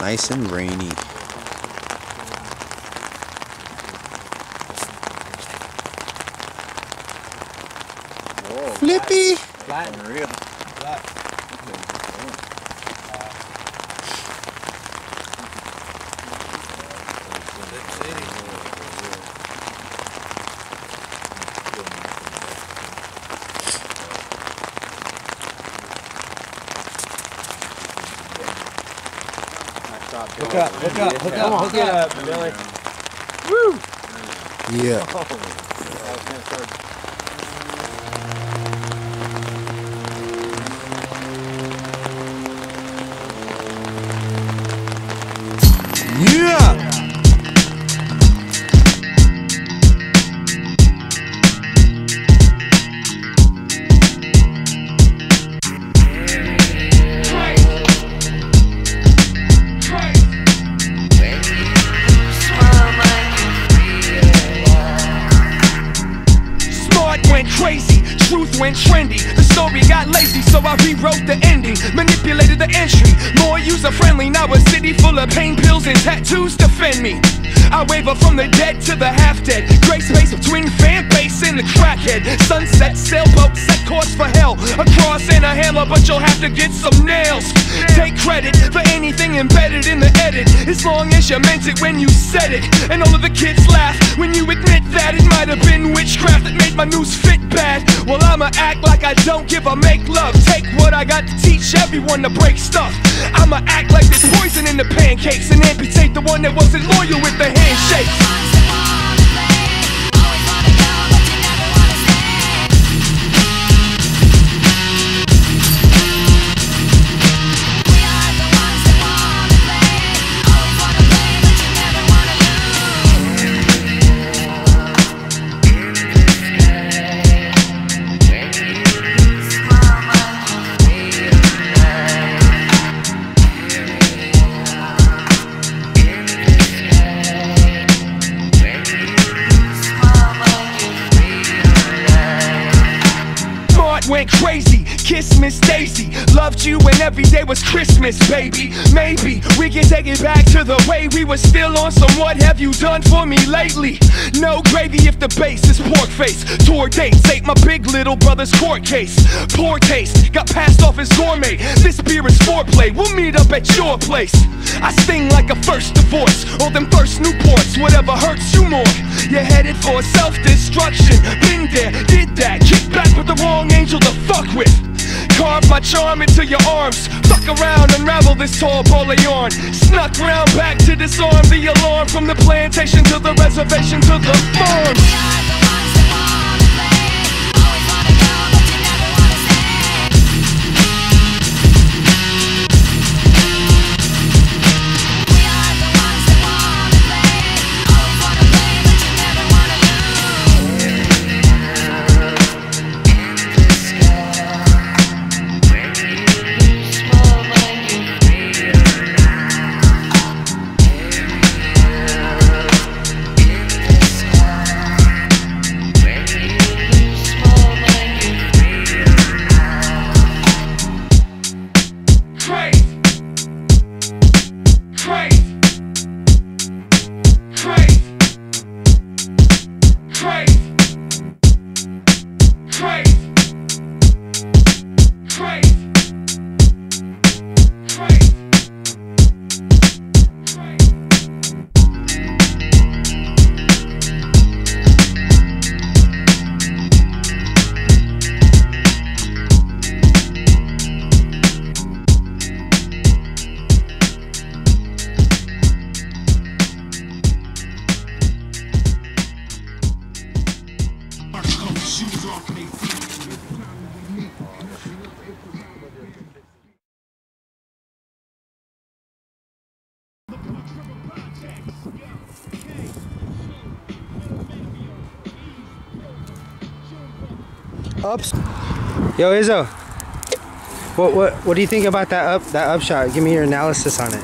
Nice and rainy. Whoa, Flippy! Flat and real. Hook up, hook up, hook up, hook up, Billy. Woo! Yeah. Crazy, truth went trendy. The story got lazy, so I rewrote the ending. Manipulated the entry, more user-friendly. Now a city full of pain pills and tattoos defend me. I waver from the dead to the half-dead. Gray space between fan base and the crackhead. Sunset, sailboat, set course for hell. A cross and a hammer, but you'll have to get some nails. Take credit for anything embedded in the edit, as long as you meant it when you said it. And all of the kids laugh when you admit that it might have been witchcraft that made my news fit bad. Well, I'ma act like I don't give a make love. Take what I got to teach everyone to break stuff. I'ma act like there's poison in the pancakes and amputate the one that wasn't loyal with the handshake. Went crazy, kiss Miss Daisy. Loved you when every day was Christmas, baby. Maybe we can take it back to the way we were still on some what have you done for me lately. No gravy if the base is pork face. Tour dates, ate my big little brother's court case. Poor taste, got passed off as gourmet. This beer is foreplay, we'll meet up at your place. I sting like a first divorce, all them first Newports, whatever hurts you more. You're headed for self-destruction. Been there, did that, kicked back with the wrong angel to fuck with. Carve my charm into your arms. Fuck around, unravel this tall ball of yarn. Snuck round back to disarm the alarm. From the plantation to the reservation to the farm. Shoes off me. Ups. Yo, Izzo. What do you think about that up shot? Give me your analysis on it.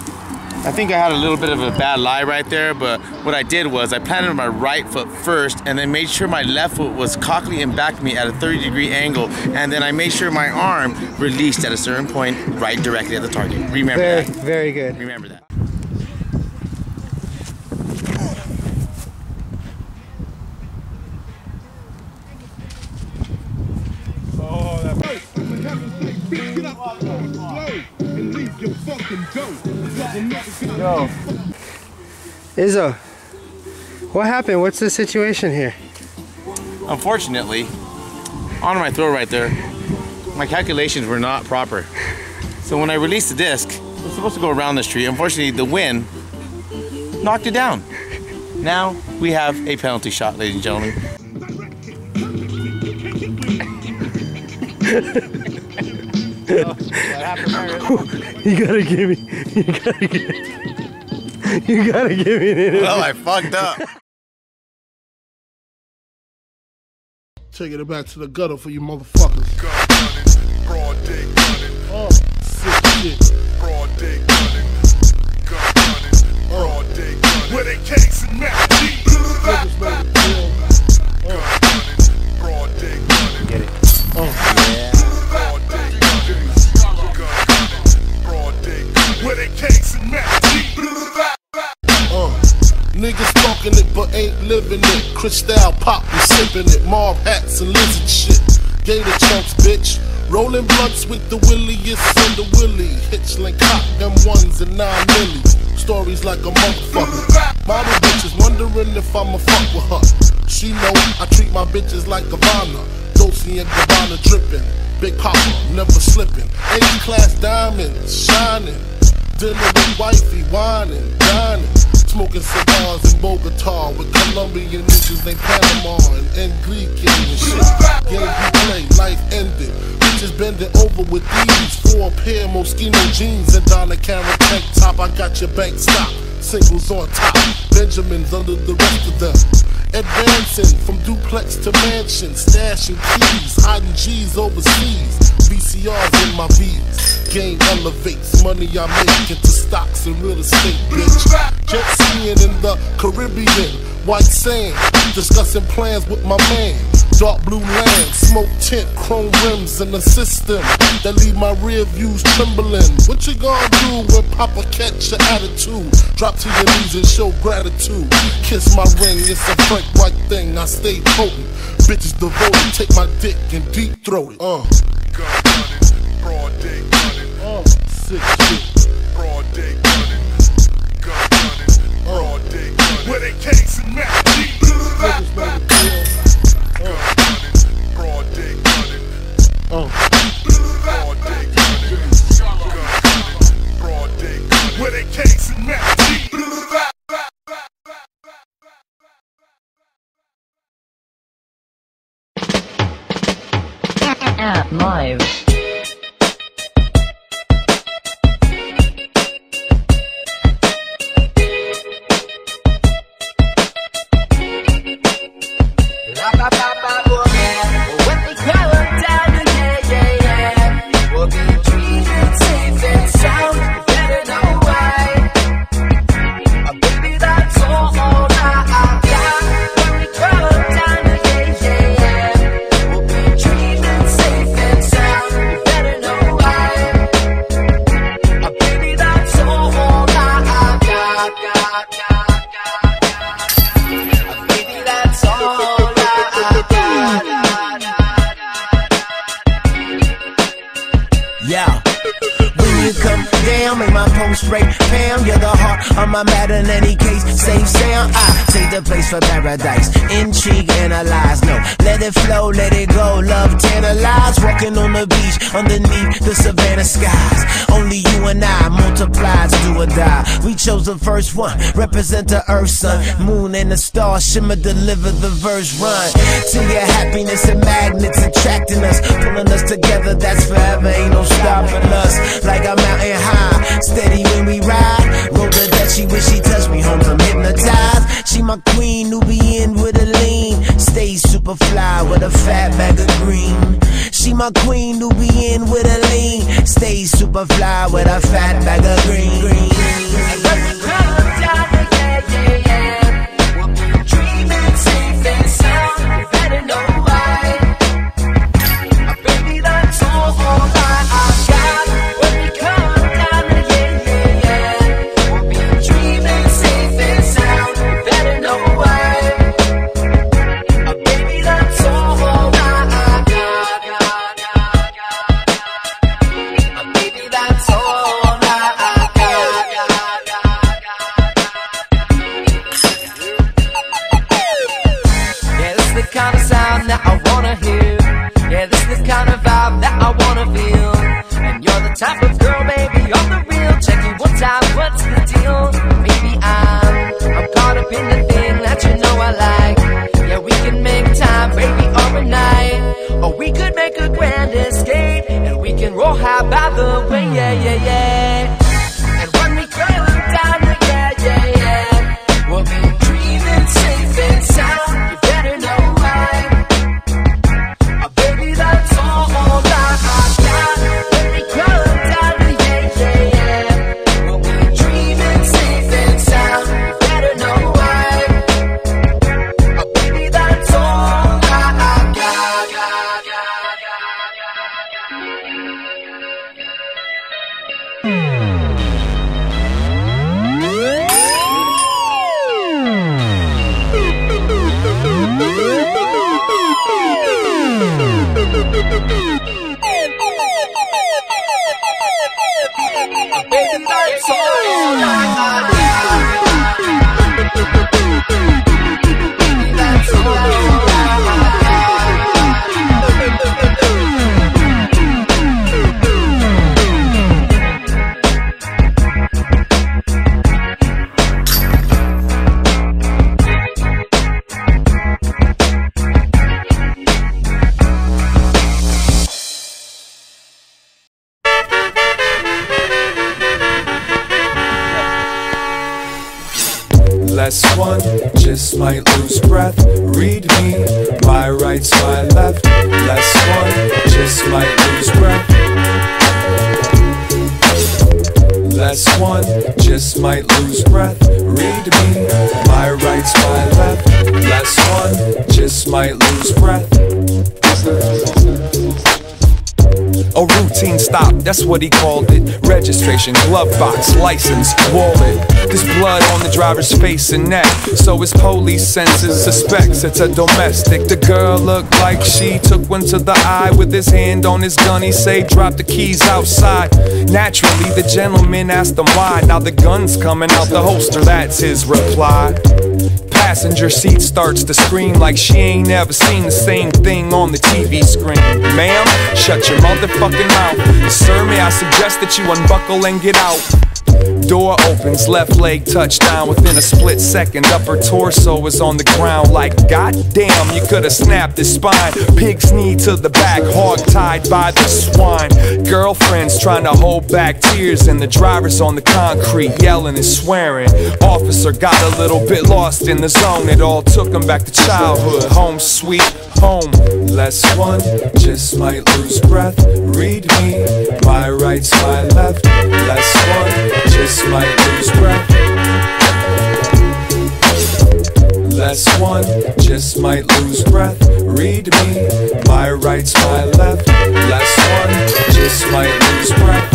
I think I had a little bit of a bad lie right there, but what I did was I planted my right foot first and then made sure my left foot was cockily and backed me at a 30-degree angle, and then I made sure my arm released at a certain point right directly at the target. Remember that. Very good. Remember that. Yo. Izzo, what happened? What's the situation here? Unfortunately, on my throw right there, my calculations were not proper. So when I released the disc, it was supposed to go around this tree. Unfortunately, the wind knocked it down. Now we have a penalty shot, ladies and gentlemen. You gotta give me an interview. Well, I fucked up. Taking it back to the gutter for you motherfuckers. Broad day gunning. Oh, sick shit. Broad day gunning. Broad day gunning. Where they cakes and mac and cheese. Broad day gunning. Get it. Oh. Niggas talking it but ain't living it. Cristal pop and sipping it. Marv hats and lizard shit. Gator chunks, bitch. Rolling blunts with the williest and the willy. Hitchling cock, them ones and 9 milli. Stories like a motherfucker. Model bitches wondering if I'ma fuck with her. She know I treat my bitches like Gabbana. Dolce and Gabbana dripping. Big Papa, never slipping. A-class diamonds, shining. Dinner with wifey, whining, dining. Smoking cigars in Bogota with Colombian niggas in Panama and Greek and shit. Game you play, life ended. Bitches bending over with these 4 pair Moschino jeans and Donna Karan tank top. I got your bank stop, singles on top, Benjamins under the rest of them. Advancing from duplex to mansion, stashing keys, hiding G's overseas. VCRs in my V's. Game elevates, money I make into stocks and real estate, bitch. Jet skiing in the Caribbean, white sand. Discussing plans with my man. Dark blue land, smoke tint, chrome rims, and a system that leave my rear views trembling. What you gonna do when Papa catch your attitude? Drop to your knees and show gratitude. Kiss my ring, it's a Frank White thing, I stay potent. Bitches devoted, take my dick and deep throat it. Gun gunning, broad day gunning. Sick shit. Broad day gunning, gun gunning, broad day gunning. Where they cakes and mac and cheese. At live. Yeah, when you come down, make my poem straight, fam. You're the heart of my matter in any case. Safe sound, I take the place for paradise. Intrigue, analyze, no, let it flow, let it go. Love tantalize, walking on the beach underneath the Savannah skies. Only you and I multiplies, do or die. We chose the first one, represent the earth, sun, moon, and the stars. Shimmer, deliver the verse, run to your happiness and magnets attracting us, pulling us together. That's forever, ain't no stopping us. Like a mountain high, steady when we ride. Roll the Dutch, she wish she touched me, homes I'm hypnotized. She my queen, Nubian with a lean, stays super fly with a fat bag of green. She my queen, Nubian with a lean, stays super fly with a fat bag of green. That's all I Less one, just might lose breath. Read me, my right's my left. Less one, just might lose breath. Less one, just might lose breath. Read me, my right's my left. Less one, just might lose breath. A routine stop, that's what he called it. Registration, glove box, license, wallet. There's blood on the driver's face and neck, so his police senses suspects it's a domestic. The girl looked like she took one to the eye. With his hand on his gun, he say, drop the keys outside. Naturally, the gentleman asked him why. Now the gun's coming out the holster, that's his reply. Passenger seat starts to scream like she ain't never seen the same thing on the TV screen. Ma'am, shut your motherfucking mouth. Sir, may I suggest that you unbuckle and get out? Door opens, left leg touchdown. Within a split second, upper torso is on the ground. Like, goddamn, you could've snapped his spine. Pig's knee to the back, hog tied by the swine. Girlfriend's trying to hold back tears, and the driver's on the concrete yelling and swearing. Officer got a little bit lost in the zone. It all took him back to childhood, home sweet home. Less one, just might lose breath. Read me, my right's my left. Less one, just might lose breath. Less one, just might lose breath. Read me, my right's my left. Less one, just might lose breath.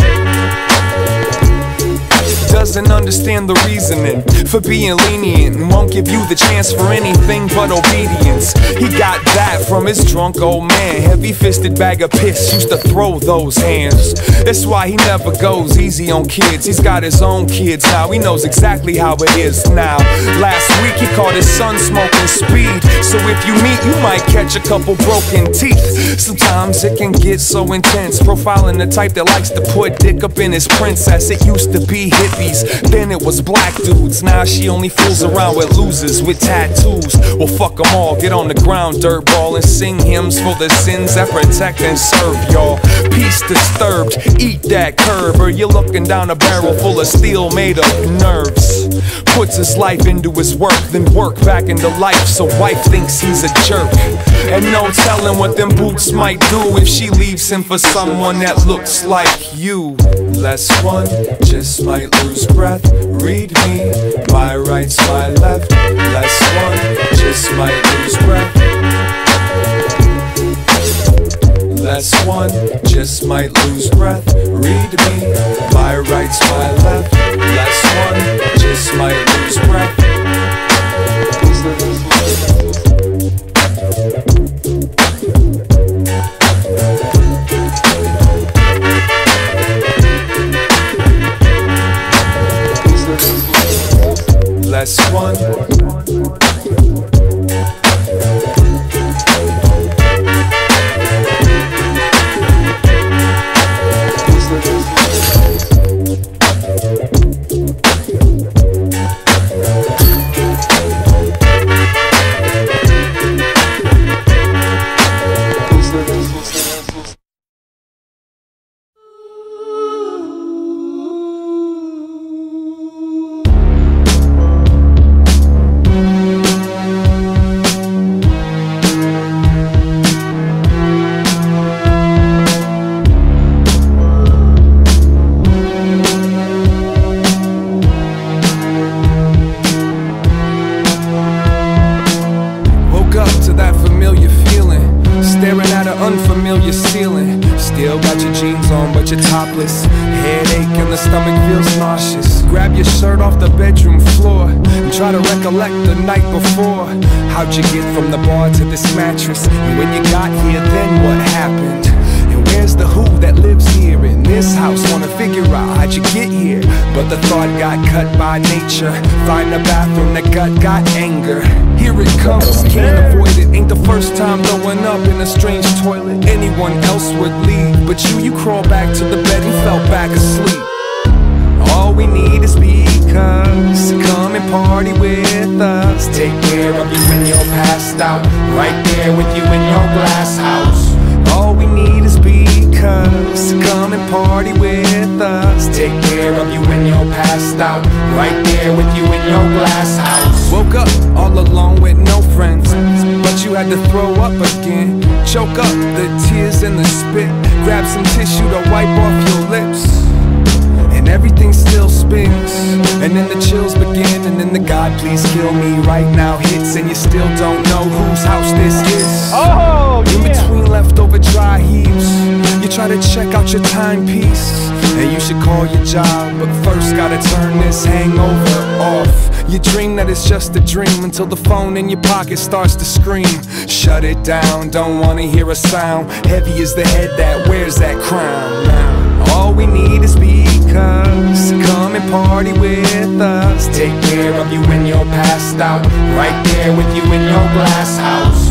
Doesn't understand the reasoning for being lenient and won't give you the chance for anything but obedience. He got that from his drunk old man. Heavy fisted bag of piss used to throw those hands. That's why he never goes easy on kids. He's got his own kids now, he knows exactly how it is now. Last week he caught his son smoking speed. So if you meet, you might catch a couple broken teeth. Sometimes it can get so intense, profiling the type that likes to put dick up in his princess. It used to be hippie, then it was black dudes. Now she only fools around with losers with tattoos. Well, fuck them all, get on the ground, dirtball, and sing hymns for the sins that protect and serve y'all. Peace disturbed, eat that curb, or you're looking down a barrel full of steel made of nerves. Puts his life into his work, then work back into life, so wife thinks he's a jerk. And no telling what them boots might do if she leaves him for someone that looks like you. Less one, just might lose breath. Read me, my right's my left. Less one, just might lose breath. Less one, just might lose breath. Read me, my right's my left. Less one, just might lose breath. Less one. How'd you get from the bar to this mattress? And when you got here, then what happened? And here's the who that lives here in this house. Wanna figure out how'd you get here, but the thought got cut by nature. Find a bathroom, the gut got anger. Here it comes, can't avoid it. Ain't the first time throwing up in a strange toilet. Anyone else would leave, but you crawl back to the bed and fell back asleep. All we need is because, so come and party with us. Take care of you when you're passed out, right there with you in your glass house. All we need is because, so come and party with us. Take care of you when you're passed out, right there with you in your glass house. Woke up all alone with no friends, but you had to throw up again. Choke up the tears and the spit, grab some tissue to wipe off your lips, and everything still spins. And then the chills begin, and then the God please kill me right now hits, and you still don't know whose house this is. Oh, yeah. In between leftover dry heaves, you try to check out your timepiece, and you should call your job, but first gotta turn this hangover off. You dream that it's just a dream until the phone in your pocket starts to scream. Shut it down, don't wanna hear a sound. Heavy is the head that wears that crown now. All we need is because, come and party with us. Take care of you when you're passed out, right there with you in your glass house.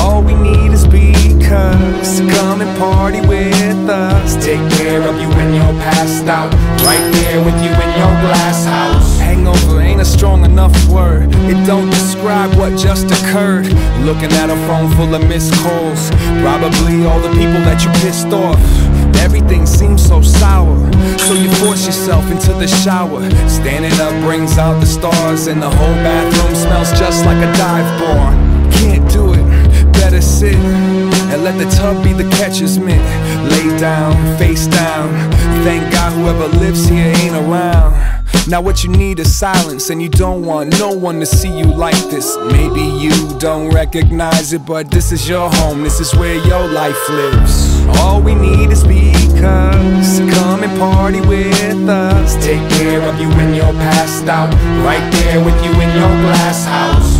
All we need is because, come and party with us. Take care of you when you're passed out, right there with you in your glass house. Hangover ain't a strong enough word, it don't describe what just occurred. Looking at a phone full of missed calls, probably all the people that you pissed off. Everything seems so sour, so you force yourself into the shower. Standing up brings out the stars, and the whole bathroom smells just like a dive bar. Can't do it, better sit and let the tub be the catcher's mitt. Lay down, face down, thank God whoever lives here ain't around. Now what you need is silence, and you don't want no one to see you like this. Maybe you don't recognize it, but this is your home, this is where your life lives. All we need is because, come and party with us. Take care of you when you're passed out, right there with you in your glass house.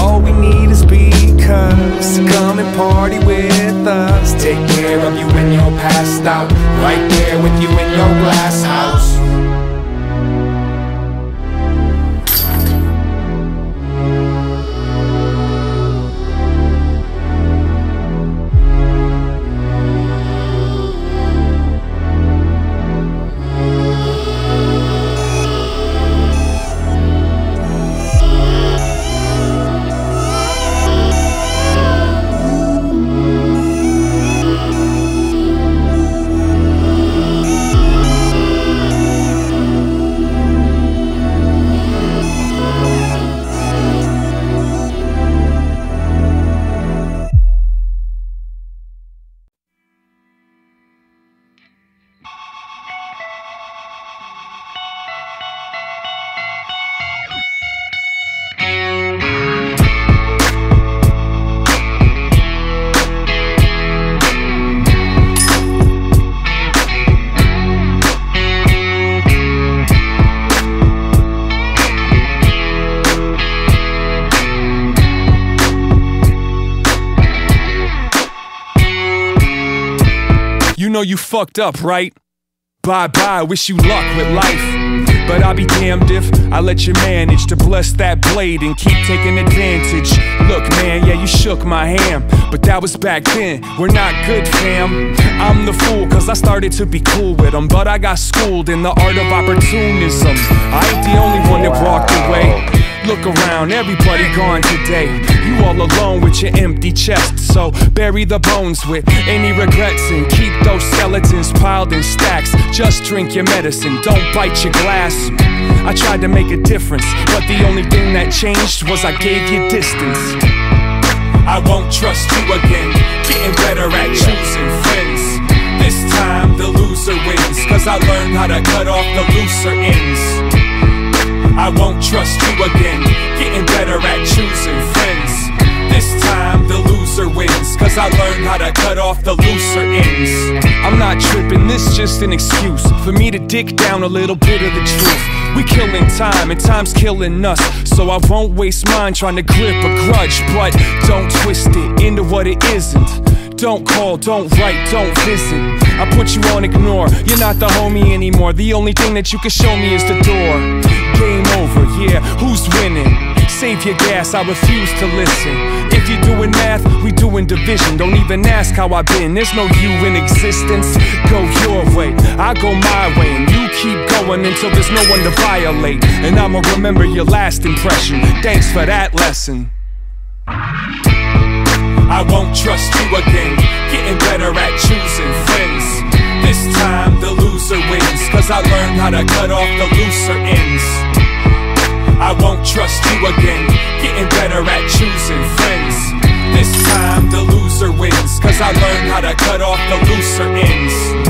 All we need is because, come and party with us. Take care of you when you're passed out, right there with you in your glass house. You fucked up, right? Bye-bye, wish you luck with life. But I'll be damned if I let you manage to bless that blade and keep taking advantage. Look, man, yeah, you shook my hand, but that was back then, we're not good, fam. I'm the fool, cause I started to be cool with them, but I got schooled in the art of opportunism. I ain't the only one that walked away. Look around, everybody gone today. You all alone with your empty chest, so bury the bones with any regrets and keep those skeletons piled in stacks. Just drink your medicine, don't bite your glass. I tried to make a difference, but the only thing that changed was I gave you distance. I won't trust you again, getting better at choosing friends. This time the loser wins, cause I learned how to cut off the looser ends. I won't trust you again, getting better at choosing friends. This time the loser wins, cause I learned how to cut off the looser ends. I'm not tripping, this just an excuse for me to dick down a little bit of the truth. We killing time and time's killing us, so I won't waste mine trying to grip a grudge. But don't twist it into what it isn't. Don't call, don't write, don't visit. I put you on ignore. You're not the homie anymore. The only thing that you can show me is the door. Game over, yeah, who's winning? Save your gas, I refuse to listen. If you're doing math, we doing division. Don't even ask how I've been, there's no you in existence. Go your way, I go my way, and you keep going until there's no one to violate. And I'ma remember your last impression. Thanks for that lesson. I won't trust you again, getting better at choosing friends. This time the loser wins, cause I learned how to cut off the looser ends. I won't trust you again, getting better at choosing friends. This time the loser wins, cause I learned how to cut off the looser ends.